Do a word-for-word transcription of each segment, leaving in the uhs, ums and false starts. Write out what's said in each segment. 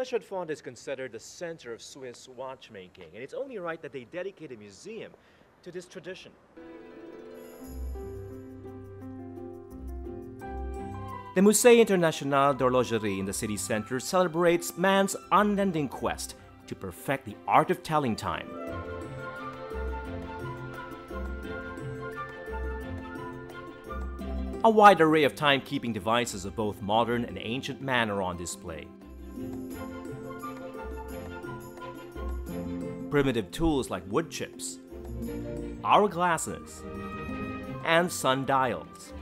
La Chaux-de-Fonds is considered the center of Swiss watchmaking, and it's only right that they dedicate a museum to this tradition. The Musée International d'Horlogerie in the city center celebrates man's unending quest to perfect the art of telling time. A wide array of timekeeping devices of both modern and ancient man are on display. Primitive tools like wood chips, hourglasses, and sundials.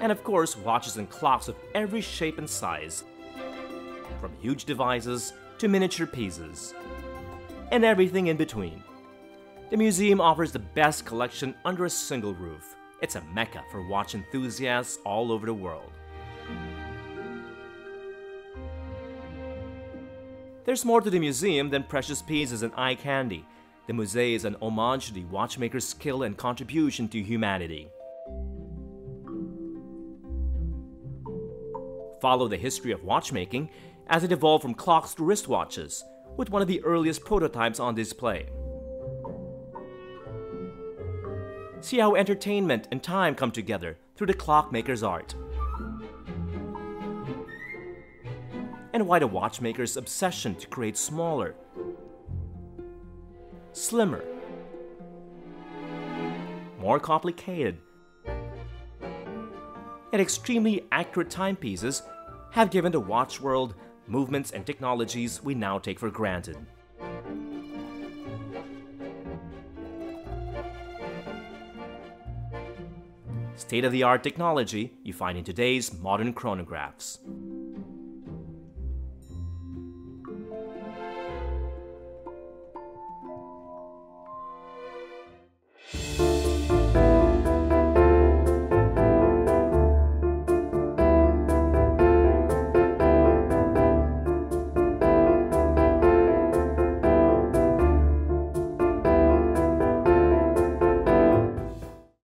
And of course, watches and clocks of every shape and size, from huge devices to miniature pieces, and everything in between. The museum offers the best collection under a single roof. It's a mecca for watch enthusiasts all over the world. There's more to the museum than precious pieces and eye candy. The Musée is an homage to the watchmaker's skill and contribution to humanity. Follow the history of watchmaking as it evolved from clocks to wristwatches, with one of the earliest prototypes on display. See how entertainment and time come together through the clockmaker's art, and why the watchmaker's obsession to create smaller, slimmer, more complicated, and extremely accurate timepieces have given the watch world movements and technologies we now take for granted. State-of-the-art technology you find in today's modern chronographs.